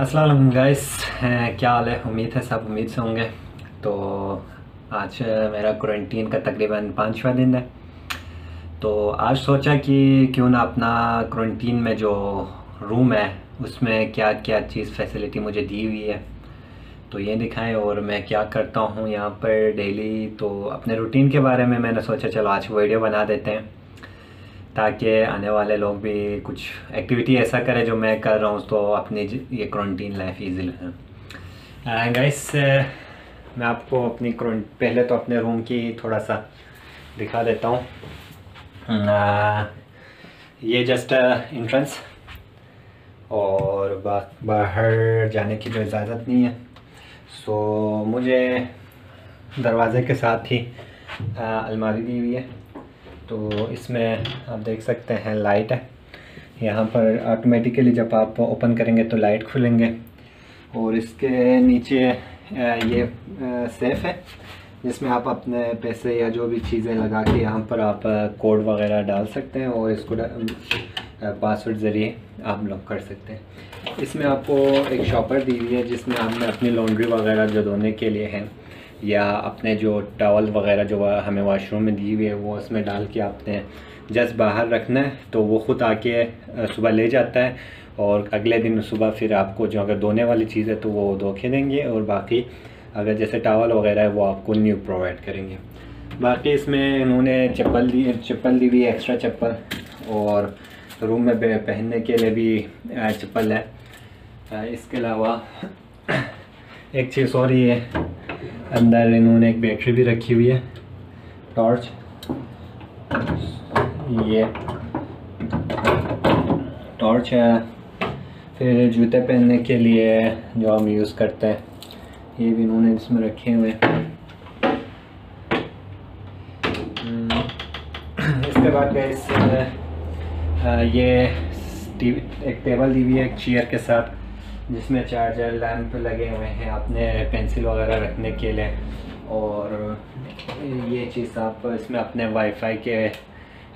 अस्सलाम वालेकुम गाइस, क्या हाल है। उम्मीद है सब उम्मीद से होंगे। तो आज मेरा क्वारंटीन का तकरीबन 5वां दिन है। तो आज सोचा कि क्यों ना अपना क्वारंटीन में जो रूम है उसमें क्या क्या चीज़ फैसिलिटी मुझे दी हुई है तो ये दिखाएं और मैं क्या करता हूँ यहाँ पर डेली। तो अपने रूटीन के बारे में मैंने सोचा चलो आज वीडियो बना देते हैं ताकि आने वाले लोग भी कुछ एक्टिविटी ऐसा करें जो मैं कर रहा हूँ तो अपनी ये क्वारंटीन लाइफ ईजी है। गाइस मैं आपको अपनी पहले तो अपने रूम की थोड़ा सा दिखा देता हूँ। ये जस्ट एंट्रेंस और बाहर जाने की जो इजाज़त नहीं है। सो मुझे दरवाज़े के साथ ही अलमारी दी हुई है तो इसमें आप देख सकते हैं लाइट है। यहाँ पर ऑटोमेटिकली जब आप ओपन करेंगे तो लाइट खुलेंगे और इसके नीचे ये सेफ है जिसमें आप अपने पैसे या जो भी चीज़ें लगा के यहाँ पर आप कोड वगैरह डाल सकते हैं और इसको पासवर्ड ज़रिए आप लॉक कर सकते हैं। इसमें आपको एक शॉपर दी हुई है जिसमें आपने अपनी लॉन्ड्री वगैरह जो धोने के लिए है या अपने जो टॉवल वगैरह जो हमें वॉशरूम में दी हुई है वो उसमें डाल के आपने जस्ट बाहर रखना है तो वो ख़ुद आके सुबह ले जाता है और अगले दिन सुबह फिर आपको जो अगर धोने वाली चीज़ है तो वो धो के देंगे और बाकी अगर जैसे टॉवल वगैरह है वो आपको न्यू प्रोवाइड करेंगे। बाकी इसमें इन्होंने चप्पल दी हुई है, एक्स्ट्रा चप्पल, और रूम में पहनने के लिए भी चप्पल है। इसके अलावा एक चीज़ और ही है, अंदर इन्होंने एक बैटरी भी रखी हुई है, टॉर्च, ये टॉर्च है। फिर जूते पहनने के लिए जो हम यूज़ करते हैं ये भी इन्होंने इसमें रखे हुए हैं। इसके बाद ये एक टेबल दी हुई है एक चेयर के साथ जिसमें चार्जर, लैंप लगे हुए हैं आपने पेंसिल वगैरह रखने के लिए, और ये चीज़ आप इसमें अपने वाईफाई के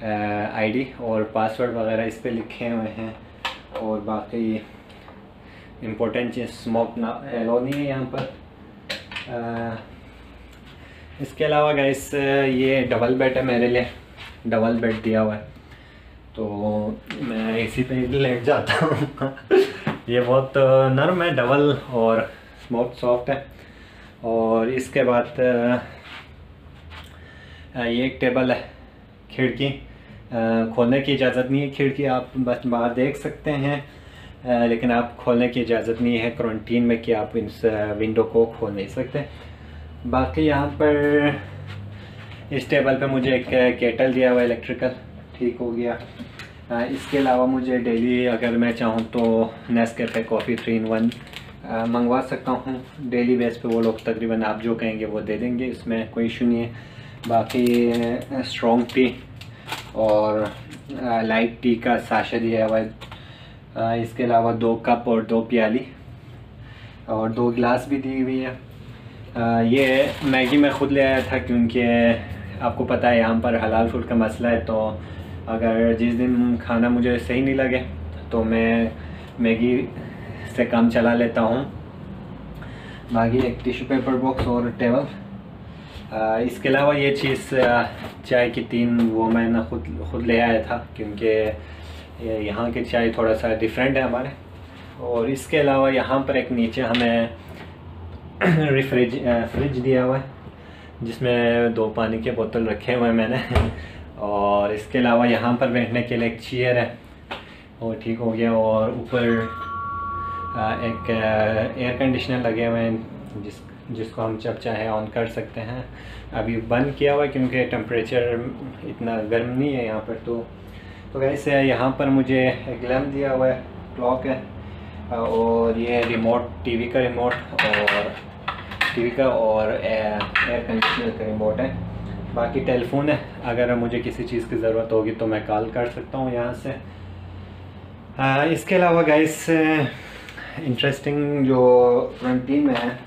आईडी और पासवर्ड वगैरह इस पर लिखे हुए हैं। और बाकी इम्पोर्टेंट चीज़ स्मोक ना एलो नहीं है यहाँ पर। इसके अलावा गाइस ये डबल बेड है, मेरे लिए डबल बेड दिया हुआ है तो मैं इसी पे लेट जाता हूँ। ये बहुत नरम है, डबल और बहुत सॉफ्ट है। और इसके बाद ये एक टेबल है, खिड़की खोलने की इजाज़त नहीं है, खिड़की आप बस बाहर देख सकते हैं लेकिन आप खोलने की इजाज़त नहीं है क्वारंटीन में कि आप इस विंडो को खोल नहीं सकते। बाकी यहाँ पर इस टेबल पे मुझे एक केटल दिया हुआ, इलेक्ट्रिकल, ठीक हो गया। इसके अलावा मुझे डेली अगर मैं चाहूँ तो नेस्कैफे कॉफ़ी 3-in-1 मंगवा सकता हूँ डेली बेस पे, वो लोग तकरीबन आप जो कहेंगे वो दे देंगे, इसमें कोई इशू नहीं है। बाकी स्ट्रॉन्ग टी और लाइट टी का साशे दिया हुआ है। इसके अलावा 2 कप और 2 प्याली और 2 गिलास भी दी हुई है। ये मैगी मैं ख़ुद ले आया था क्योंकि आपको पता है यहाँ पर हलाल फूड का मसला है तो अगर जिस दिन खाना मुझे सही नहीं लगे तो मैं मैगी से काम चला लेता हूँ। बाकी एक टिश्यू पेपर बॉक्स और टेबल। इसके अलावा ये चीज़ चाय की 3 वो मैंने खुद ले आया था क्योंकि यहाँ की चाय थोड़ा सा डिफरेंट है हमारे। और इसके अलावा यहाँ पर एक नीचे हमें फ्रिज दिया हुआ है जिसमें 2 पानी के बोतल रखे हुए हैं मैंने। और इसके अलावा यहाँ पर बैठने के लिए एक चेयर है वो ठीक हो गया। और ऊपर एक एयर कंडीशनर लगे हुए हैं जिसको हम जब चाहे ऑन कर सकते हैं। अभी बंद किया हुआ है क्योंकि टेम्परेचर इतना गर्म नहीं है यहाँ पर। तो वैसे यहाँ पर मुझे एक लैम्प दिया हुआ है, क्लॉक है, और ये रिमोट, टीवी का रिमोट और टीवी का और एयर कंडीशनर का रिमोट है। बाकी टेलीफोन है, अगर मुझे किसी चीज़ की ज़रूरत होगी तो मैं कॉल कर सकता हूँ यहाँ से। इसके अलावा गाइस इंटरेस्टिंग जो क्वारंटीन में है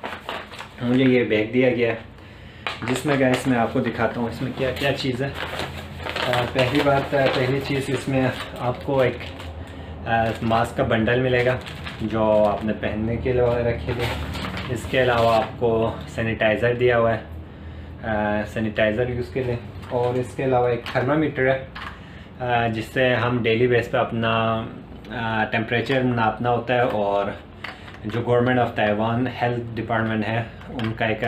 मुझे ये बैग दिया गया है जिसमें गाइस मैं आपको दिखाता हूँ इसमें क्या क्या चीज़ है। पहली चीज़ इसमें आपको एक मास्क का बंडल मिलेगा जो आपने पहनने के लिए रखे हुए। इसके अलावा आपको सैनिटाइज़र दिया हुआ है, सैनिटाइज़र यूज़ के लिए। और इसके अलावा एक थर्मामीटर है जिससे हम डेली बेस पे अपना टेम्परेचर नापना होता है। और जो government of Taiwan health department है उनका एक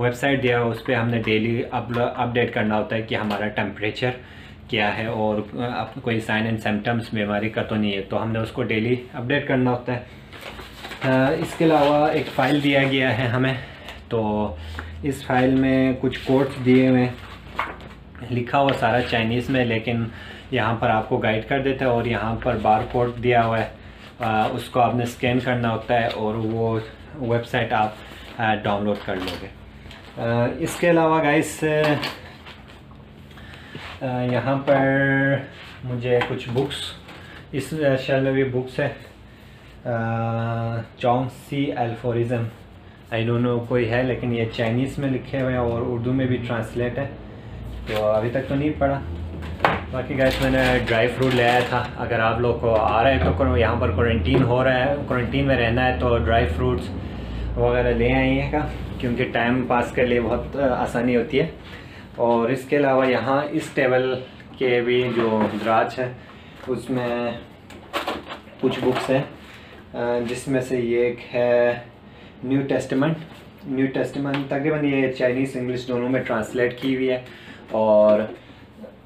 वेबसाइट दिया है, उस पर हमने डेली अपडेट करना होता है कि हमारा टेम्परेचर क्या है और आपको कोई साइन एंड सिम्टम्स बीमारी का तो नहीं है, तो हमने उसको डेली अपडेट करना होता है। इसके अलावा एक फ़ाइल दिया गया है हमें, तो इस फाइल में कुछ कोड्स दिए हुए लिखा हुआ सारा चाइनीज़ में, लेकिन यहाँ पर आपको गाइड कर देता है। और यहाँ पर बार कोड दिया हुआ है, उसको आपने स्कैन करना होता है और वो वेबसाइट आप डाउनलोड कर लोगे। इसके अलावा गाइस यहाँ पर मुझे कुछ बुक्स, इस शेल में भी बुक्स है, चौंगसी एल्फोरिज्म, आई डोंट नो कोई है, लेकिन ये चाइनीज़ में लिखे हुए हैं और उर्दू में भी ट्रांसलेट है, तो अभी तक तो नहीं पढ़ा। बाकी गाइस मैंने ड्राई फ्रूट ले आया था, अगर आप लोग को आ रहे हैं तो यहाँ पर क्वारंटीन हो रहा है, क्वारंटीन में रहना है तो ड्राई फ्रूट्स वगैरह ले आइएगा, क्योंकि टाइम पास के लिए बहुत आसानी होती है। और इसके अलावा यहाँ इस टेबल के भी जो दराज है उसमें कुछ बुक्स हैं, जिसमें से ये एक है न्यू टेस्टामेंट। न्यू टेस्टामेंट तकरीबन ये चाइनीज़ इंग्लिश दोनों में ट्रांसलेट की हुई है, और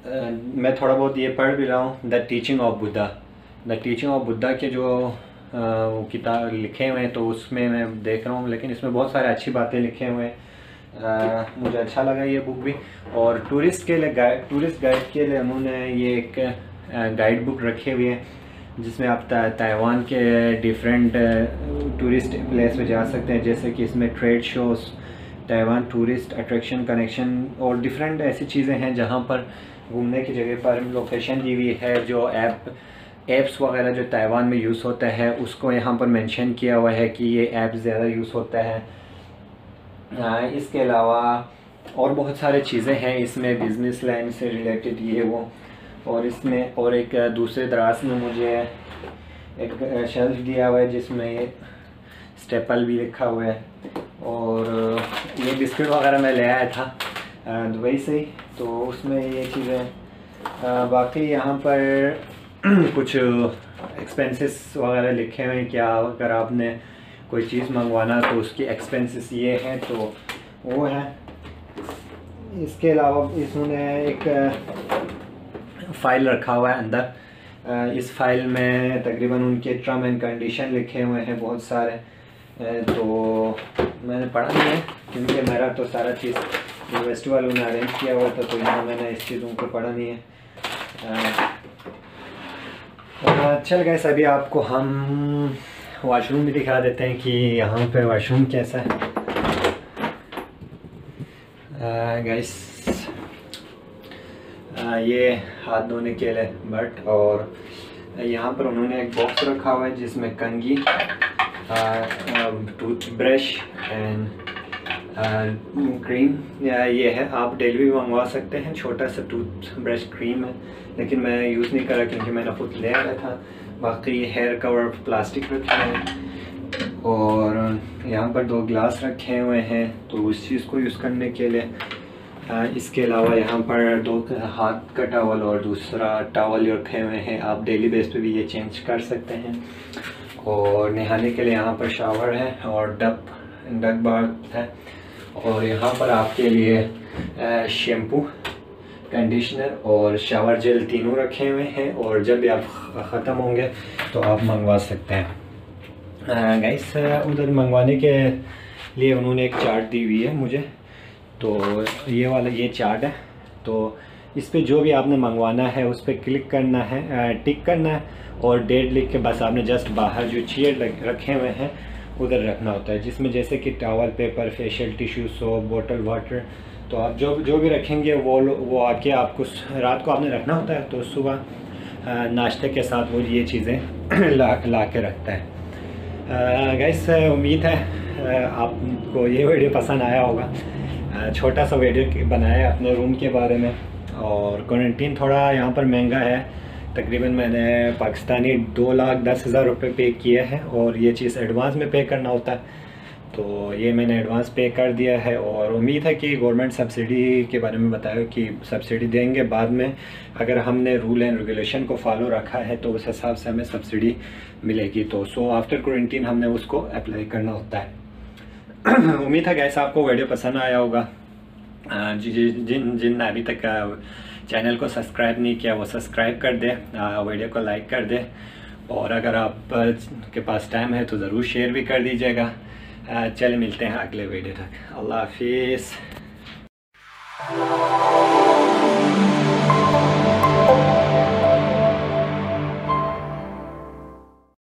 मैं थोड़ा बहुत ये पढ़ भी रहा हूँ। The teaching of Buddha, the teaching of Buddha के जो किताब लिखे हुए हैं तो उसमें मैं देख रहा हूँ, लेकिन इसमें बहुत सारे अच्छी बातें लिखे हुए हैं, मुझे अच्छा लगा ये बुक भी। और टूरिस्ट के लिए गाइड, टूरिस्ट गाइड के लिए उन्होंने ये एक गाइड बुक रखे हुई है, जिसमें आप ताइवान के डिफरेंट टूरिस्ट प्लेस पे जा सकते हैं, जैसे कि इसमें trade shows, Taiwan tourist attraction connection और डिफरेंट ऐसी चीज़ें हैं जहां पर घूमने की जगह पर लोकेशन दी हुई है। जो ऐप्स वगैरह जो ताइवान में यूज़ होता है उसको यहाँ पर मैंशन किया हुआ है कि ये ऐप ज़्यादा यूज़ होता है। इसके अलावा और बहुत सारे चीज़ें हैं इसमें, बिज़नेस लाइन से रिलेटेड ये वो। और इसमें और एक दूसरे दराज में मुझे एक शेल्फ दिया हुआ है जिसमें स्टेपल भी लिखा हुआ है। और ये बिस्किट वगैरह मैं ले आया था दुबई से, तो उसमें ये चीज़ें। बाकी यहाँ पर कुछ एक्सपेंसेस वगैरह लिखे हुए हैं, क्या अगर आपने कोई चीज़ मंगवाना तो उसकी एक्सपेंसेस ये हैं, तो वो है। इसके अलावा इसमें एक फ़ाइल रखा हुआ है अंदर, इस फाइल में तकरीबन उनके टर्म एंड कंडीशन लिखे हुए हैं बहुत सारे, तो मैंने पढ़ा नहीं है क्योंकि मेरा तो सारा चीज़ यूनिवर्सिटी वालों ने अरेंज किया हुआ था, तो यहाँ मैंने इस चीज़ों को पढ़ा नहीं है। चल गाइस अभी आपको हम वाशरूम भी दिखा देते हैं कि यहाँ पे वाशरूम कैसा है। गाइस ये हाथ धोने के लिए बट, और यहाँ पर उन्होंने एक बॉक्स रखा हुआ है जिसमें कंघी, टूथब्रश एंड क्रीम ये है, आप डेली भी मंगवा सकते हैं। छोटा सा टूथब्रश क्रीम है, लेकिन मैं यूज़ नहीं करा क्योंकि मैंने खुद ले आया था। बाकी हेयर कवर प्लास्टिक रखे हैं, और यहाँ पर दो ग्लास रखे हुए हैं तो उस चीज़ को यूज़ करने के लिए। इसके अलावा यहाँ पर दो हाथ का टॉवल और दूसरा टॉवल रखे हुए हैं, आप डेली बेस पे भी ये चेंज कर सकते हैं। और नहाने के लिए यहाँ पर शावर है और डब बाथ है। और यहाँ पर आपके लिए शैम्पू, कंडीशनर और शावर जेल तीनों रखे हुए हैं, और जब भी आप ख़त्म होंगे तो आप मंगवा सकते हैं। गाइस उधर मंगवाने के लिए उन्होंने एक चार्ट दी हुई है मुझे, तो ये वाला ये चार्ट है, तो इस पर जो भी आपने मंगवाना है उस पर क्लिक करना है, टिक करना है और डेट लिख के बस आपने जस्ट बाहर जो चेयर रखे हुए हैं उधर रखना होता है, जिसमें जैसे कि towel, paper, facial tissue, soap, बोतल वाटर, तो आप जो भी रखेंगे वो आके आपको रात को आपने रखना होता है, तो सुबह नाश्ते के साथ वो ये चीज़ें ला के रखता है। गाइस उम्मीद है आपको ये वीडियो पसंद आया होगा, छोटा सा वीडियो बनाया है अपने रूम के बारे में। और क्वारंटीन थोड़ा यहाँ पर महंगा है तकरीबन मैंने पाकिस्तानी 2,10,000 रुपये पे किया है और ये चीज़ एडवांस में पे करना होता है, तो ये मैंने एडवांस पे कर दिया है। और उम्मीद है कि गवर्नमेंट सब्सिडी के बारे में बताया कि सब्सिडी देंगे बाद में, अगर हमने रूल एंड रेगुलेशन को फॉलो रखा है तो उस हिसाब से हमें सब्सिडी मिलेगी। तो सो आफ्टर क्वारंटीन हमने उसको अप्लाई करना होता है। उम्मीद है गाइस आपको वीडियो पसंद आया होगा। जिन अभी तक चैनल को सब्सक्राइब नहीं किया वो सब्सक्राइब कर दे, वीडियो को लाइक कर दे, और अगर आप के पास टाइम है तो ज़रूर शेयर भी कर दीजिएगा। चलिए मिलते हैं अगले वीडियो तक। अल्लाह हाफिज़।